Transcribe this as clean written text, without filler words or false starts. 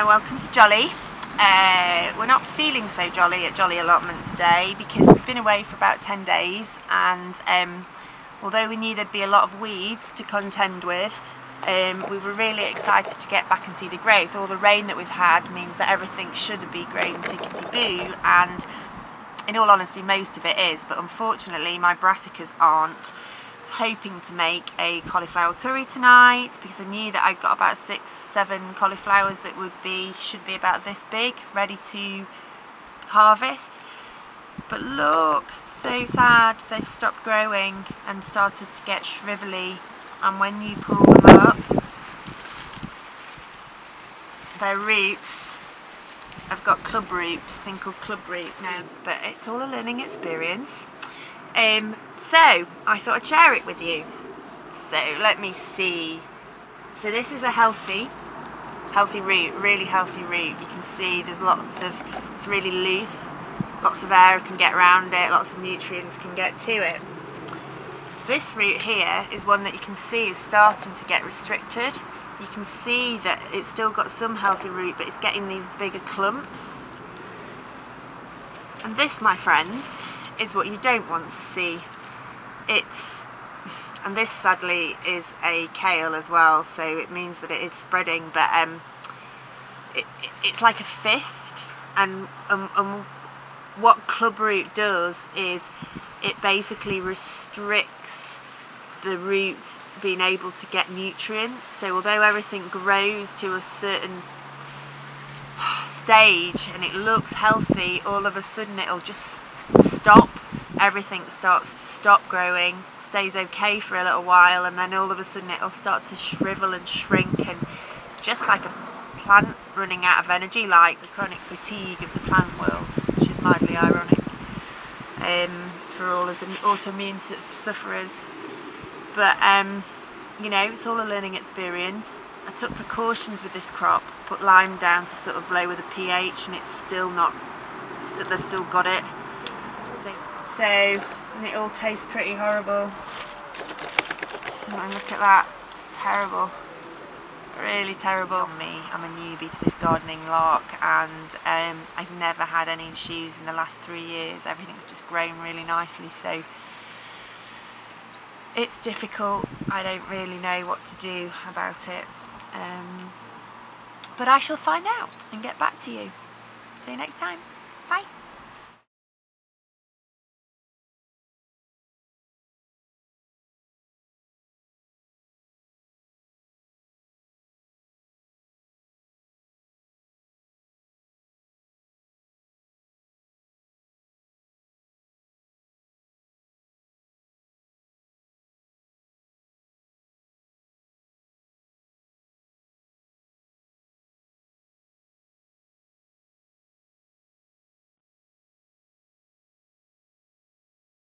Welcome to Jolly. We're not feeling so jolly at Jolly Allotment today because we've been away for about 10 days and although we knew there'd be a lot of weeds to contend with, we were really excited to get back and see the growth. All the rain that we've had means that everything should be growing tickety-boo, and in all honesty most of it is, but unfortunately my brassicas aren't. Hoping to make a cauliflower curry tonight because I knew that I'd got about 6-7 cauliflowers that should be about this big, ready to harvest. But look, so sad, they've stopped growing and started to get shrivelly, and when you pull them up, their roots, I've got club root, thing called club root now, but it's all a learning experience. So I thought I'd share it with you. So let me see. So this is a healthy root, really healthy root. You can see there's it's really loose, lots of air can get around it, lots of nutrients can get to it. This root here is one that you can see is starting to get restricted. You can see that it's still got some healthy root, but it's getting these bigger clumps. And this, my friends, is what you don't want to see. And this sadly is a kale as well, so it means that it is spreading, but it's like a fist, and what club root does is it basically restricts the roots being able to get nutrients. So although everything grows to a certain stage and it looks healthy, all of a sudden it'll just stop. Everything starts to stop growing, stays okay for a little while, and then all of a sudden it'll start to shrivel and shrink, and it's just like a plant running out of energy, like the chronic fatigue of the plant world, which is mildly ironic for all as autoimmune sufferers. But you know, it's all a learning experience. I took precautions with this crop, put lime down to sort of lower the pH, and it's still not, they've still got it. So, and it all tastes pretty horrible. And look at that, it's terrible, really terrible. Me, I'm a newbie to this gardening lark, and I've never had any issues in the last 3 years. Everything's just grown really nicely, so it's difficult. I don't really know what to do about it, but I shall find out and get back to you. See you next time, bye.